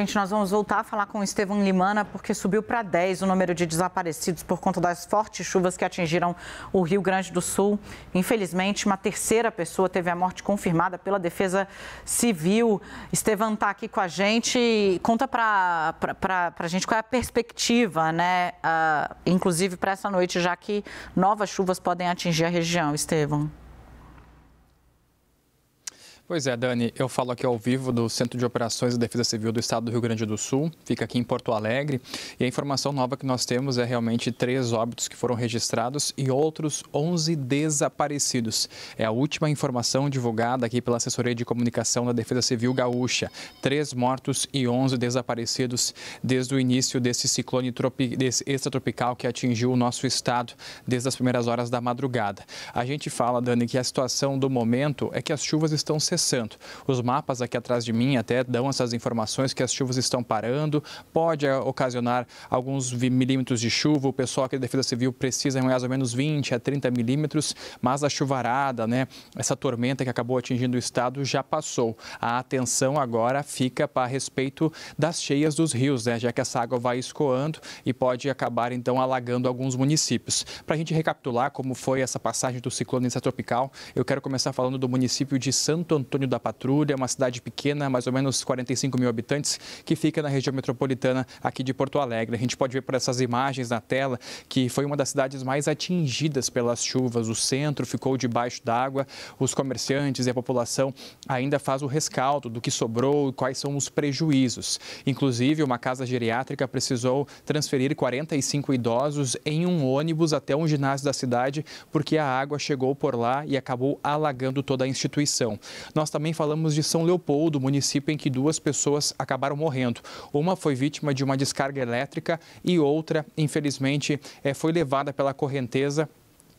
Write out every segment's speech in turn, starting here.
Gente, nós vamos voltar a falar com o Estevão Limana, porque subiu para 10 o número de desaparecidos por conta das fortes chuvas que atingiram o Rio Grande do Sul. Infelizmente, uma terceira pessoa teve a morte confirmada pela Defesa Civil. Estevão está aqui com a gente. Conta para a gente qual é a perspectiva, né? Inclusive para essa noite, já que novas chuvas podem atingir a região, Estevão. Pois é, Dani, eu falo aqui ao vivo do Centro de Operações da Defesa Civil do Estado do Rio Grande do Sul, fica aqui em Porto Alegre, e a informação nova que nós temos é realmente 3 óbitos que foram registrados e outros 11 desaparecidos. É a última informação divulgada aqui pela Assessoria de Comunicação da Defesa Civil Gaúcha. 3 mortos e 11 desaparecidos desde o início desse ciclone extratropical que atingiu o nosso estado desde as primeiras horas da madrugada. A gente fala, Dani, que a situação do momento é que as chuvas estão cessando. Os mapas aqui atrás de mim até dão essas informações que as chuvas estão parando, pode ocasionar alguns milímetros de chuva, o pessoal aqui da Defesa Civil precisa mais ou menos 20 a 30 milímetros, mas a chuvarada, né, essa tormenta que acabou atingindo o estado já passou. A atenção agora fica para respeito das cheias dos rios, né, já que essa água vai escoando e pode acabar então alagando alguns municípios. Para a gente recapitular como foi essa passagem do ciclone extratropical, eu quero começar falando do município de Santo Antônio da Patrulha, uma cidade pequena, mais ou menos 45 mil habitantes, que fica na região metropolitana aqui de Porto Alegre. A gente pode ver por essas imagens na tela que foi uma das cidades mais atingidas pelas chuvas. O centro ficou debaixo d'água, os comerciantes e a população ainda faz o rescaldo do que sobrou e quais são os prejuízos. Inclusive, uma casa geriátrica precisou transferir 45 idosos em um ônibus até um ginásio da cidade, porque a água chegou por lá e acabou alagando toda a instituição. Nós também falamos de São Leopoldo, município em que 2 pessoas acabaram morrendo. Uma foi vítima de uma descarga elétrica e outra, infelizmente, foi levada pela correnteza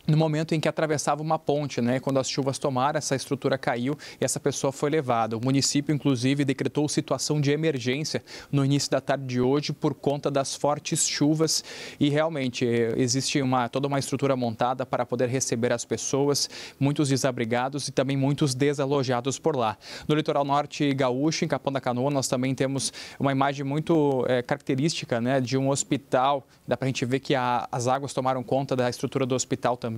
no momento em que atravessava uma ponte, né? Quando as chuvas tomaram, essa estrutura caiu e essa pessoa foi levada. O município, inclusive, decretou situação de emergência no início da tarde de hoje por conta das fortes chuvas e realmente existe toda uma estrutura montada para poder receber as pessoas, muitos desabrigados e também muitos desalojados por lá. No litoral norte gaúcho, em Capão da Canoa, nós também temos uma imagem muito característica, né? De um hospital, dá para a gente ver que as águas tomaram conta da estrutura do hospital também.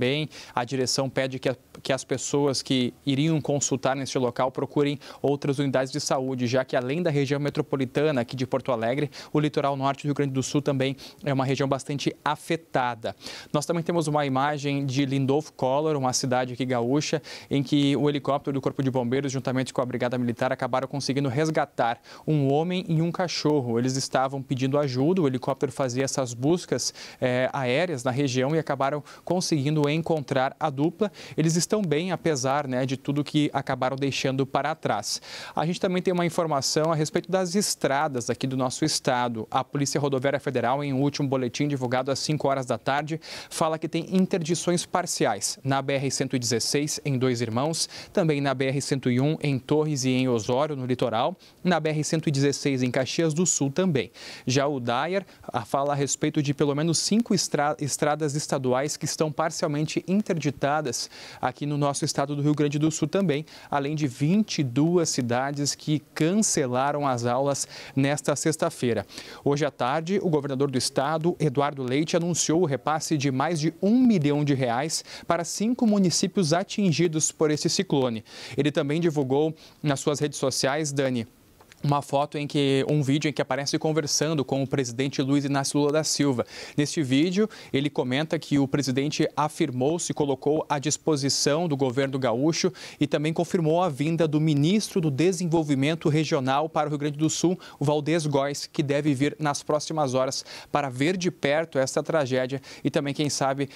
A direção pede que as pessoas que iriam consultar neste local procurem outras unidades de saúde, já que além da região metropolitana aqui de Porto Alegre, o litoral norte do Rio Grande do Sul também é uma região bastante afetada. Nós também temos uma imagem de Lindolfo Collor, uma cidade aqui gaúcha, em que o helicóptero do Corpo de Bombeiros, juntamente com a Brigada Militar, acabaram conseguindo resgatar um homem e um cachorro. Eles estavam pedindo ajuda, o helicóptero fazia essas buscas aéreas na região e acabaram conseguindo encontrar a dupla. Eles estão bem, apesar, né, de tudo que acabaram deixando para trás. A gente também tem uma informação a respeito das estradas aqui do nosso estado. A Polícia Rodoviária Federal, em um último boletim divulgado às 5 horas da tarde, fala que tem interdições parciais na BR-116, em Dois Irmãos, também na BR-101, em Torres e em Osório, no litoral, na BR-116, em Caxias do Sul também. Já o DAER fala a respeito de pelo menos 5 estradas estaduais que estão parcialmente interditadas aqui no nosso estado do Rio Grande do Sul também, além de 22 cidades que cancelaram as aulas nesta sexta-feira. Hoje à tarde, o governador do estado, Eduardo Leite, anunciou o repasse de mais de R$1 milhão para 5 municípios atingidos por esse ciclone. Ele também divulgou nas suas redes sociais, Dani, um vídeo em que aparece conversando com o presidente Luiz Inácio Lula da Silva. Neste vídeo, ele comenta que o presidente afirmou, se colocou à disposição do governo gaúcho e também confirmou a vinda do ministro do Desenvolvimento Regional para o Rio Grande do Sul, o Waldez Góes, que deve vir nas próximas horas para ver de perto essa tragédia e também, quem sabe,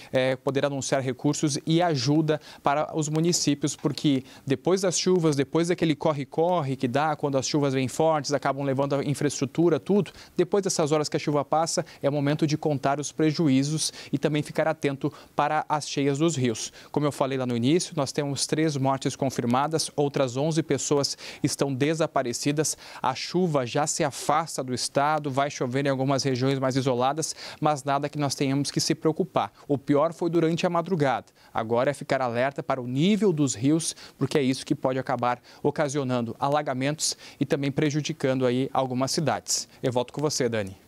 poder anunciar recursos e ajuda para os municípios, porque depois das chuvas, depois daquele corre-corre que dá quando as chuvas vêm fortes, acabam levando a infraestrutura, tudo. Depois dessas horas que a chuva passa, é momento de contar os prejuízos e também ficar atento para as cheias dos rios. Como eu falei lá no início, nós temos 3 mortes confirmadas, outras 11 pessoas estão desaparecidas. A chuva já se afasta do estado, vai chover em algumas regiões mais isoladas, mas nada que nós tenhamos que se preocupar. O pior foi durante a madrugada. Agora é ficar alerta para o nível dos rios, porque é isso que pode acabar ocasionando alagamentos e também prejuízos prejudicando aí algumas cidades. Eu volto com você, Dani.